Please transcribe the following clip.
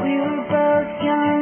We were both young.